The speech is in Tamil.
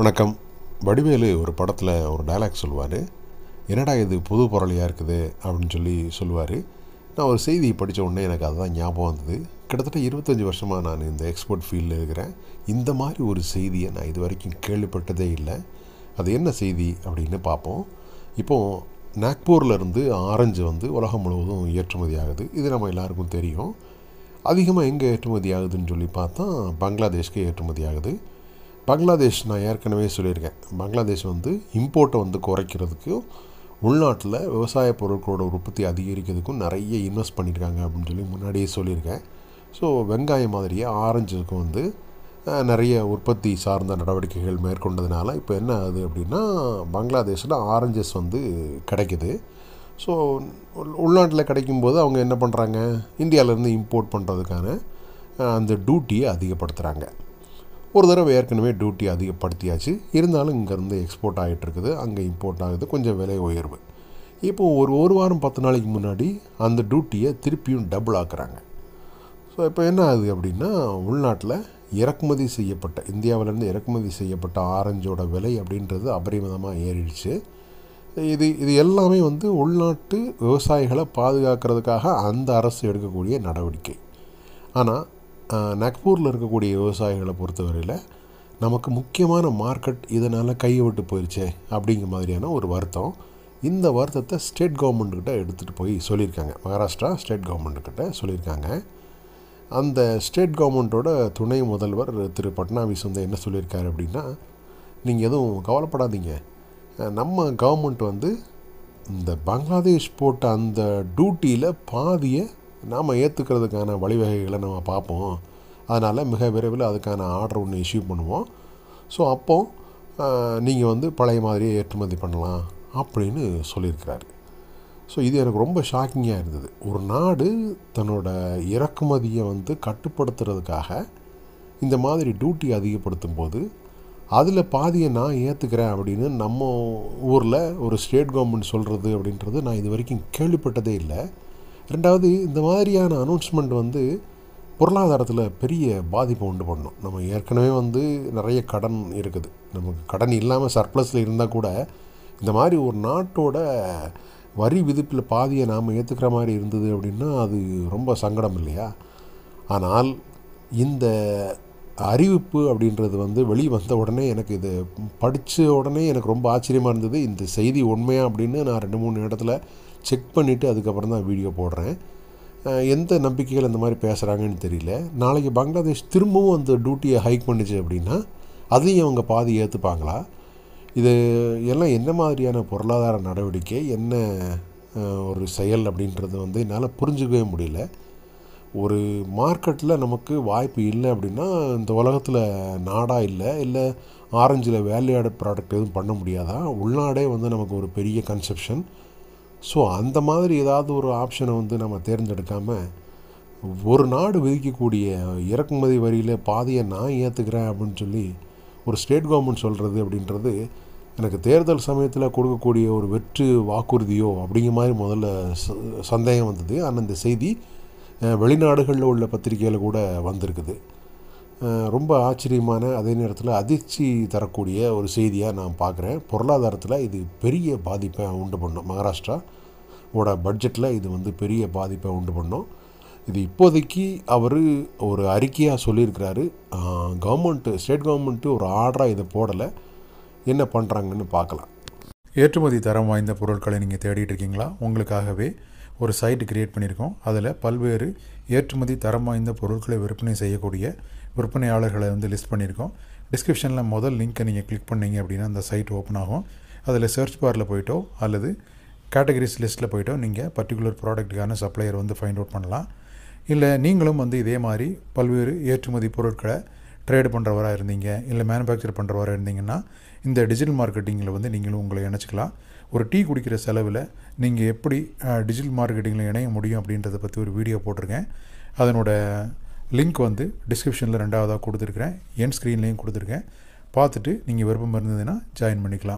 வணக்கம். வடிவேலு ஒரு படத்தில் ஒரு டைலாக் சொல்லுவார். என்னடா இது புது பொருளையாக இருக்குது அப்படின்னு சொல்லுவார். நான் ஒரு செய்தி படித்த உடனே எனக்கு அதுதான் ஞாபகம் வந்தது. கிட்டத்தட்ட 25 வருஷமாக நான் இந்த எக்ஸ்போர்ட் ஃபீல்டில் இருக்கிறேன். இந்த மாதிரி ஒரு செய்தியை நான் இது வரைக்கும் கேள்விப்பட்டதே இல்லை. அது என்ன செய்தி அப்படின்னு பார்ப்போம். இப்போது நாக்பூர்லேருந்து ஆரஞ்சு உலகம் முழுவதும் ஏற்றுமதி ஆகுது. இது நம்ம எல்லாருக்கும் தெரியும். அதிகமாக எங்கே ஏற்றுமதி ஆகுதுன்னு பார்த்தா பங்களாதேஷ்க்கு ஏற்றுமதி ஆகுது. பங்களாதேஷ் நான் ஏற்கனவே சொல்லியிருக்கேன், பங்களாதேஷ் இம்போர்ட்டை குறைக்கிறதுக்கும் உள்நாட்டில் விவசாய பொருட்களோட உற்பத்தி அதிகரிக்கிறதுக்கும் நிறைய இன்வெஸ்ட் பண்ணியிருக்காங்க அப்படின்னு முன்னாடியே சொல்லியிருக்கேன். ஸோ வெங்காயம் மாதிரியே ஆரஞ்சுக்கு நிறைய உற்பத்தி சார்ந்த நடவடிக்கைகள் மேற்கொண்டதுனால இப்போ என்ன ஆகுது அப்படின்னா, பங்களாதேஷில் ஆரஞ்சஸ் கிடைக்குது. ஸோ உள்நாட்டில் கிடைக்கும்போது அவங்க என்ன பண்ணுறாங்க, இந்தியாவிலேருந்து இம்போர்ட் பண்ணுறதுக்கான அந்த டியூட்டியை அதிகப்படுத்துகிறாங்க. ஒரு தடவை ஏற்கனவே டியூட்டி அதிகப்படுத்தியாச்சு, இருந்தாலும் இங்கேருந்து எக்ஸ்போர்ட் ஆகிட்டுருக்குது, அங்கே இம்போர்ட் ஆகுது, கொஞ்சம் விலை உயர்வு. இப்போது ஒரு வாரம் 10 நாளைக்கு முன்னாடி அந்த டியூட்டியை திருப்பியும் டபுள் ஆக்குறாங்க. ஸோ இப்போ என்ன ஆகுது அப்படின்னா, உள்நாட்டில் இறக்குமதி செய்யப்பட்ட, இந்தியாவிலேருந்து இறக்குமதி செய்யப்பட்ட ஆரஞ்சோட விலை அப்படின்றது அபரிமிதமாக ஏறிடுச்சு. இது எல்லாமே உள்நாட்டு விவசாயிகளை பாதுகாக்கிறதுக்காக அந்த அரசு எடுக்கக்கூடிய நடவடிக்கை. ஆனால் நாக்பூரில் இருக்கக்கூடிய விவசாயிகளை பொறுத்தவரையில் நமக்கு முக்கியமான மார்க்கெட் இதனால் கையை விட்டு போயிடுச்சே அப்படிங்கிற மாதிரியான ஒரு வருத்தம். இந்த வருத்தத்தை ஸ்டேட் கவர்மெண்ட்டுக்கிட்ட எடுத்துகிட்டு போய் சொல்லியிருக்காங்க, மகாராஷ்டிரா ஸ்டேட் கவர்மெண்ட்டுக்கிட்ட சொல்லியிருக்காங்க. அந்த ஸ்டேட் கவர்மெண்ட்டோட துணை முதல்வர் திரு பட்னாவிஸ் என்ன சொல்லியிருக்காரு அப்படின்னா, நீங்கள் எதுவும் கவலைப்படாதீங்க, நம்ம கவர்மெண்ட் இந்த பங்களாதேஷ் போட்ட அந்த டியூட்டியில் பாதியை நாம் ஏற்றுக்கிறதுக்கான வழிவகைகளை நம்ம பார்ப்போம். அதனால் மிக விரைவில் அதுக்கான ஆர்டர் ஒன்று இஷ்யூ பண்ணுவோம். ஸோ அப்போது நீங்கள் பழைய மாதிரியே ஏற்றுமதி பண்ணலாம் அப்படின்னு சொல்லியிருக்கிறாரு. ஸோ இது எனக்கு ரொம்ப ஷாக்கிங்காக இருந்தது. ஒரு நாடு தன்னோட இறக்குமதியை கட்டுப்படுத்துறதுக்காக இந்த மாதிரி டியூட்டி அதிகப்படுத்தும் போது அதில் பாதியை நான் ஏற்றுக்கிறேன் அப்படின்னு நம்ம ஊரில் ஒரு ஸ்டேட் கவர்மெண்ட் சொல்கிறது அப்படின்றது நான் இது வரைக்கும் கேள்விப்பட்டதே இல்லை. ரெண்டாவது, இந்த மாதிரியான அனௌன்ஸ்மெண்ட் பொருளாதாரத்தில் பெரிய பாதிப்பை உண்டு பண்ணணும். நம்ம ஏற்கனவே நிறைய கடன் இருக்குது, நமக்கு கடன் இல்லாமல் சர்ப்ளஸில் இருந்தால் கூட இந்த மாதிரி ஒரு நாட்டோட வரி விதிப்பில் பாதியை நாம் ஏற்றுக்கிற மாதிரி இருந்தது அப்படின்னா அது ரொம்ப சங்கடம் இல்லையா. ஆனால் இந்த அறிவிப்பு அப்படின்றது வெளிவந்த உடனே எனக்கு இது படித்த உடனே எனக்கு ரொம்ப ஆச்சரியமாக இருந்தது. இந்த செய்தி உண்மையா அப்படின்னு நான் 2-3 இடத்துல செக் பண்ணிவிட்டு அதுக்கப்புறம் தான் வீடியோ போடுறேன். எந்த நம்பிக்கைகள் இந்த மாதிரி பேசுகிறாங்கன்னு தெரியல. நாளைக்கு பங்களாதேஷ் திரும்பவும் அந்த டியூட்டியை ஹைக் பண்ணிச்சு அப்படின்னா அதையும் அவங்க பாதி ஏற்றுப்பாங்களா? இது எல்லாம் என்ன மாதிரியான பொருளாதார நடவடிக்கை, என்ன ஒரு செயல் அப்படின்றது என்னால் புரிஞ்சுக்கவே முடியல. ஒரு மார்க்கெட்டில் நமக்கு வாய்ப்பு இல்லை அப்படின்னா இந்த உலகத்தில் நாடாக இல்லை ஆரஞ்சில் வேல்யூ ஆடட் ப்ராடக்ட் எதுவும் பண்ண முடியாதா? உள்நாடே நமக்கு ஒரு பெரிய கன்செப்ஷன். ஸோ அந்த மாதிரி ஏதாவது ஒரு ஆப்ஷனை நம்ம தேர்ந்தெடுக்காமல் ஒரு நாடு விதிக்கக்கூடிய இறக்குமதி வரியில் பாதியை நான் ஏற்றுக்கிறேன் அப்படின்னு ஒரு ஸ்டேட் கவர்மெண்ட் சொல்கிறது அப்படின்றது எனக்கு தேர்தல் சமயத்தில் கொடுக்கக்கூடிய ஒரு வெற்று வாக்குறுதியோ அப்படிங்கிற மாதிரி முதல்ல சந்தேகம் வந்தது. ஆனால் இந்த செய்தி வெளிநாடுகளில் உள்ள பத்திரிகையில் கூட வந்திருக்குது. ரொம்ப ஆச்சரியமான, அதே நேரத்தில் அதிர்ச்சி தரக்கூடிய ஒரு செய்தியாக நான் பார்க்குறேன். பொருளாதாரத்தில் இது பெரிய பாதிப்பை உண்டு பண்ணும். மகாராஷ்டிராவோட பட்ஜெட்டில் இது பெரிய பாதிப்பை உண்டு பண்ணும். இது இப்போதைக்கு அவர் ஒரு அறிக்கையாக சொல்லியிருக்கிறாரு. கவர்மெண்ட்டு, ஸ்டேட் கவர்மெண்ட்டு ஒரு ஆர்டராக இதை போடலை, என்ன பண்ணுறாங்கன்னு பார்க்கலாம். ஏற்றுமதி தரம் வாய்ந்த பொருட்களை நீங்கள் தேடிட்டு இருக்கீங்களா? உங்களுக்காகவே ஒரு சைட் கிரியேட் பண்ணியிருக்கோம். அதில் பல்வேறு ஏற்றுமதி தரம் வாய்ந்த பொருட்களை விற்பனை செய்யக்கூடிய விற்பனையாளர்களை லிஸ்ட் பண்ணியிருக்கோம். டிஸ்கிரிப்ஷனில் முதல் லிங்க்கை நீங்கள் கிளிக் பண்ணிங்க அப்படின்னா அந்த சைட் ஓப்பன் ஆகும். அதில் சர்ச் பாரில் போய்ட்டோ அல்லது கேட்டகரிஸ் லிஸ்ட்டில் போய்ட்டோ நீங்கள் பர்டிகுலர் ப்ராடக்ட்டுக்கான சப்ளையர் ஃபைண்ட் அவுட் பண்ணலாம். இல்லை நீங்களும் இதே மாதிரி பல்வேறு ஏற்றுமதி பொருட்களை ட்ரேடு பண்ணுறவராக இருந்தீங்க, இல்லை மேனுஃபேக்சர் பண்ணுறவராக இருந்தீங்கன்னா இந்த டிஜிட்டல் மார்க்கெட்டிங்கில் நீங்களும் உங்களை இணைச்சிக்கலாம். ஒரு டீ குடிக்கிற செலவில் நீங்கள் எப்படி டிஜிட்டல் மார்க்கெட்டிங்கில் இணைய முடியும் அப்படின்றத பற்றி ஒரு வீடியோ போட்டிருக்கேன். அதனோட லிங்க் டிஸ்கிரிப்ஷனில் 2ஆவதாக கொடுத்துருக்கேன், என் ஸ்க்ரீன்லேயும் கொடுத்துருக்கேன். பார்த்துட்டு நீங்கள் விருப்பம் இருந்ததுன்னா ஜாயின் பண்ணிக்கலாம்.